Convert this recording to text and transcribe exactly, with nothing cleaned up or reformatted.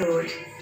Lord.